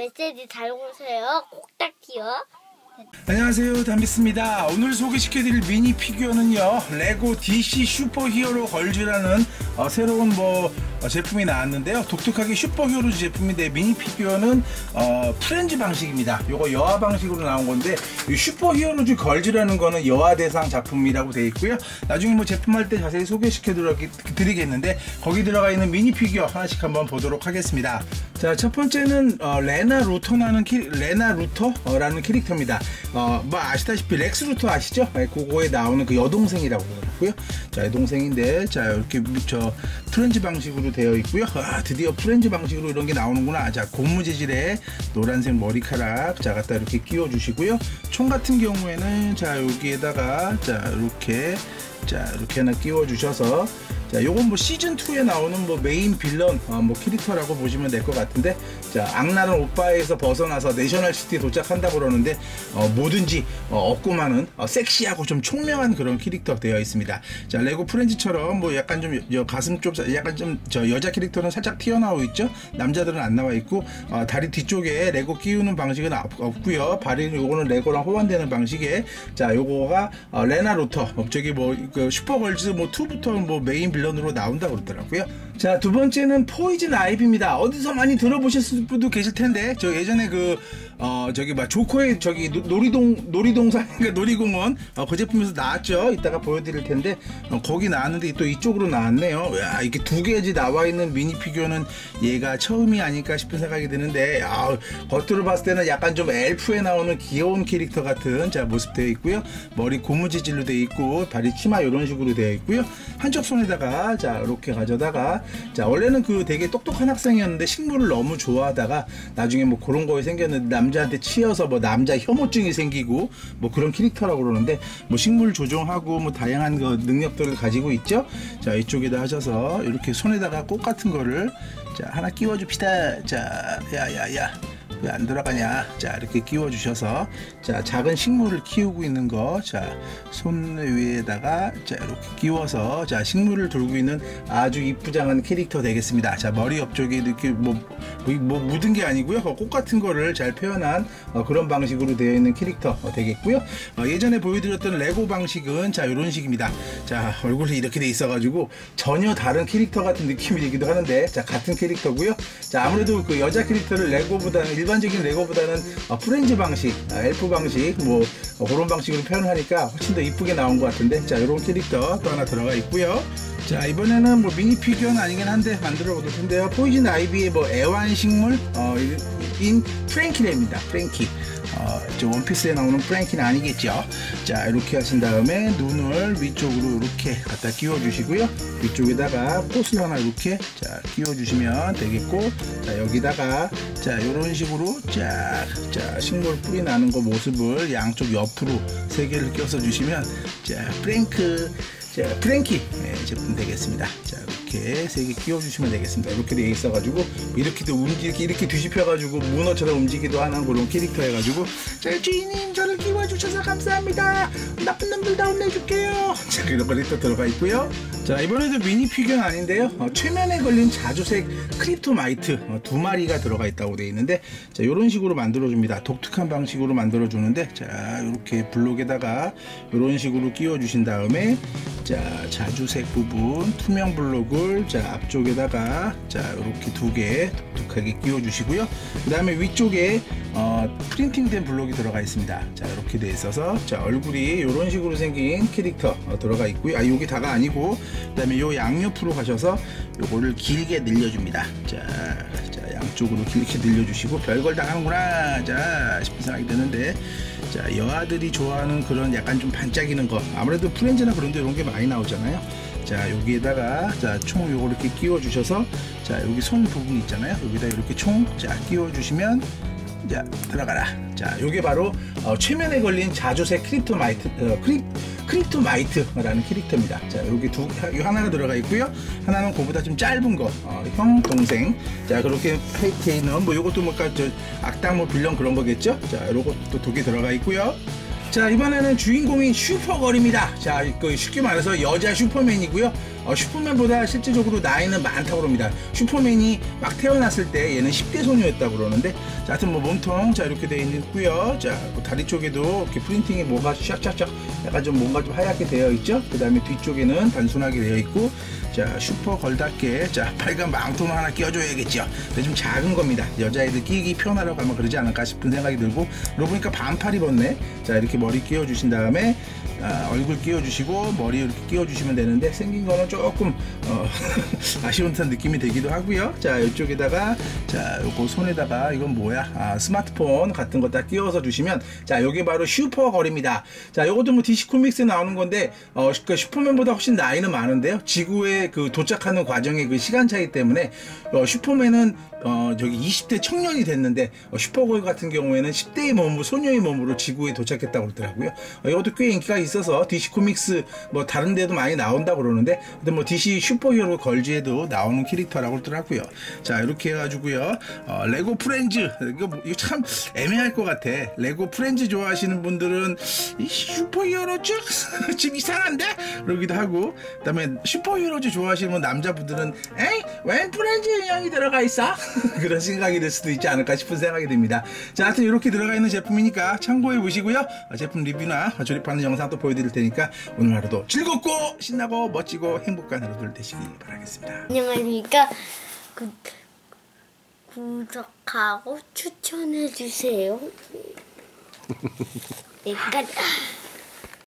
메시지 잘 오세요. 꼭딱지요. 안녕하세요, 담비스입니다. 오늘 소개시켜드릴 미니 피규어는요, 레고 DC 슈퍼 히어로 걸즈라는 새로운 제품이 나왔는데요. 독특하게 슈퍼 히어로즈 제품인데, 미니 피규어는 프렌즈 방식입니다. 요거 여화 방식으로 나온 건데, 이 슈퍼 히어로즈 걸즈라는 거는 여화 대상 작품이라고 되어 있고요. 나중에 제품할 때 자세히 소개시켜드리겠는데, 거기 들어가 있는 미니 피규어 하나씩 한번 보도록 하겠습니다. 자, 첫 번째는 레나 루터라는 캐릭터입니다. 아시다시피 렉스 루터 아시죠? 그거에 나오는 그 여동생이라고 그러고요. 자, 여동생인데, 자, 이렇게 프렌즈 방식으로 되어 있고요. 아, 드디어 프렌즈 방식으로 이런 게 나오는구나. 자, 고무 재질의 노란색 머리카락, 자, 갖다 이렇게 끼워 주시고요. 총 같은 경우에는, 자, 여기에다가, 자, 이렇게 하나 끼워 주셔서, 자, 요건 시즌2에 나오는 메인 빌런 캐릭터라고 보시면 될 것 같은데, 자, 악랄한 오빠에서 벗어나서 내셔널시티에 도착한다고 그러는데, 뭐든지 얻고 마는 섹시하고 좀 총명한 그런 캐릭터 되어 있습니다. 자, 레고 프렌즈처럼 약간 좀 가슴 쪽 약간 좀 여자 캐릭터는 살짝 튀어나오고 있죠. 남자들은 안 나와 있고, 다리 뒤쪽에 레고 끼우는 방식은 없고요. 발이 요거는 레고랑 호환되는 방식에, 자, 요거가 레나 루터, 저기 슈퍼걸즈 2부터 메인 빌런 으로 나온다고 그러더라고요. 자, 두 번째는 포이즌 아이비입니다. 어디서 많이 들어보셨을 분도 계실 텐데, 저 예전에 조커의 놀이동산인가 놀이공원 그 제품에서 나왔죠. 이따가 보여드릴 텐데, 거기 나왔는데 또 이쪽으로 나왔네요. 야, 이렇게 두 개지 나와 있는 미니 피규어는 얘가 처음이 아닐까 싶은 생각이 드는데, 야, 겉으로 봤을 때는 약간 좀 엘프에 나오는 귀여운 캐릭터 같은, 자, 모습 되어 있고요. 머리 고무 재질로 되어 있고, 다리 치마 이런 식으로 되어 있고요. 한쪽 손에다가, 자, 이렇게 가져다가, 자, 원래는 되게 똑똑한 학생이었는데 식물을 너무 좋아하다가 나중에 그런 거에 생겼는데, 남자한테 치여서 남자 혐오증이 생기고 그런 캐릭터라고 그러는데, 식물 조종하고 다양한 능력들을 가지고 있죠. 자, 이쪽에다 하셔서 이렇게 손에다가 꽃 같은 거를, 자, 하나 끼워 줍시다. 자, 야야야, 왜 안 돌아가냐. 자, 이렇게 끼워 주셔서, 자, 작은 식물을 키우고 있는 거, 자, 손 위에다가, 자, 이렇게 끼워서, 자, 식물을 돌고 있는 아주 이쁘장한 캐릭터 되겠습니다. 자, 머리 옆쪽에 이렇게 묻은 게 아니고요, 꽃 같은 거를 잘 표현한 그런 방식으로 되어 있는 캐릭터 되겠고요. 예전에 보여드렸던 레고 방식은, 자, 이런 식입니다. 자, 얼굴이 이렇게 돼 있어 가지고 전혀 다른 캐릭터 같은 느낌이기도 하는데, 자, 같은 캐릭터고요. 자, 아무래도 여자 캐릭터를 레고보다는 일반적인 레고보다는 프렌즈 방식, 엘프 방식, 그런 방식으로 표현하니까 훨씬 더 이쁘게 나온 것 같은데, 자, 이런 캐릭터 또 하나 들어가 있고요. 자, 이번에는 미니 피규어는 아니긴 한데 만들어 보도록 텐데요. 포이즌 아이비의 애완식물 인 프랭키입니다. 프랭키. 원피스에 나오는 프랭키는 아니겠죠. 자, 이렇게 하신 다음에 눈을 위쪽으로 이렇게 갖다 끼워주시고요. 위쪽에다가 꽃을 하나 이렇게, 자, 끼워주시면 되겠고, 자, 여기다가, 자, 이런 식으로 자, 식물 뿌리 나는 거 모습을 양쪽 옆으로 세 개를 껴서 주시면, 자, 프랭키 제품 되겠습니다. 자, 이렇게 세 개 끼워주시면 되겠습니다. 이렇게 되어 있어가지고 이렇게도 움직이게, 이렇게 뒤집혀가지고 문어처럼 움직이기도 하는 그런 캐릭터 해가지고, 자, 주인님 저를 끼워주셔서 감사합니다. 나쁜 놈들 다 혼내줄게요. 자, 이런 캐릭터 들어가 있고요. 자, 이번에도 미니 피규어는 아닌데요. 최면에 걸린 자주색 크립토마이트 2마리가 들어가 있다고 되어 있는데, 자, 이런 식으로 만들어줍니다. 독특한 방식으로 만들어주는데, 자, 이렇게 블록에다가 이런 식으로 끼워주신 다음에, 자, 자주색 부분 투명 블록을, 자, 앞쪽에다가, 자, 이렇게 두 개 독특하게 끼워 주시고요. 그 다음에 위쪽에 프린팅된 블록이 들어가 있습니다. 자, 이렇게 돼 있어서, 자, 얼굴이 이런 식으로 생긴 캐릭터 들어가 있고요. 아, 요게 다가 아니고, 그 다음에 요 양옆으로 가셔서 요거를 길게 늘려줍니다. 자, 양쪽으로 길게 늘려주시고, 별걸 다 하는구나, 자, 싶은 생각이 드는데, 자, 여아들이 좋아하는 그런 약간 좀 반짝이는 거, 아무래도 프렌즈나 그런데 이런 게 많이 나오잖아요. 자, 여기에다가, 자, 총 요거 이렇게 끼워 주셔서, 자, 여기 손 부분 있잖아요. 여기다 이렇게 총, 자, 끼워 주시면, 자, 들어가라. 자, 요게 바로 최면에 걸린 자주색 크립토마이트라는 캐릭터입니다. 자, 여기 하나가 들어가 있고요. 하나는 그보다 좀 짧은 거, 형, 동생. 자, 그렇게 페이크에 있는 요것도 악당 빌런 그런 거겠죠. 자, 요것도 두 개 들어가 있고요. 자, 이번에는 주인공인 슈퍼걸입니다. 자, 쉽게 말해서 여자 슈퍼맨이고요. 슈퍼맨보다 실제적으로 나이는 많다고 합니다. 슈퍼맨이 막 태어났을 때 얘는 10대 소녀였다고 그러는데, 자, 하여튼 뭐 몸통, 자, 이렇게 되어 있고요. 자, 뭐 다리 쪽에도 이렇게 프린팅이 뭐가 샥샥샥 약간 좀 뭔가 좀 하얗게 되어 있죠. 그 다음에 뒤쪽에는 단순하게 되어 있고, 자, 슈퍼걸답게, 자, 빨간 망토만 하나 끼워줘야겠죠. 근데 좀 작은 겁니다. 여자애들 끼기 편하라고 아마 그러지 않을까 싶은 생각이 들고, 그러고 보니까 반팔 입었네. 자, 이렇게 머리 끼워주신 다음에, 얼굴 끼워주시고 머리 이렇게 끼워주시면 되는데, 생긴 거는 조금 아쉬운 듯한 느낌이 들기도 하고요. 자, 이쪽에다가, 자, 요거 손에다가, 이건 뭐야, 스마트폰 같은 거 다 끼워서 주시면, 자, 요게 바로 슈퍼걸입니다. 자, 요것도 뭐 DC 코믹스에 나오는 건데, 그러니까 슈퍼맨보다 훨씬 나이는 많은데요. 지구에 그 도착하는 과정의 그 시간 차이 때문에 슈퍼맨은 저기 20대 청년이 됐는데, 슈퍼걸 같은 경우에는 10대의 몸으로, 소녀의 몸으로 지구에 도착했다고 그러더라고요. 이것도 꽤 인기가 있어서 DC 코믹스 뭐 다른 데도 많이 나온다고 그러는데, 근데 뭐 DC 슈퍼히어로 걸즈에도 나오는 캐릭터라고 그러더라고요. 자, 이렇게 해가지고요. 레고 프렌즈, 이거 참 애매할 것 같아. 레고 프렌즈 좋아하시는 분들은 이 슈퍼히어로 쭉 지금 이상한데? 그러기도 하고, 그 다음에 슈퍼히어로즈 좋아하시는 남자분들은 에이? 웬 프렌즈 인형이 들어가 있어? 그런 생각이 들 수도 있지 않을까 싶은 생각이 듭니다. 자, 하여튼 이렇게 들어가 있는 제품이니까 참고해 보시고요. 제품 리뷰나 조립하는 영상도 보여드릴 테니까 오늘 하루도 즐겁고 신나고 멋지고 행복한 하루들 되시길 바라겠습니다. 안녕하십니까. 구독하고 추천해 주세요. 여기까지.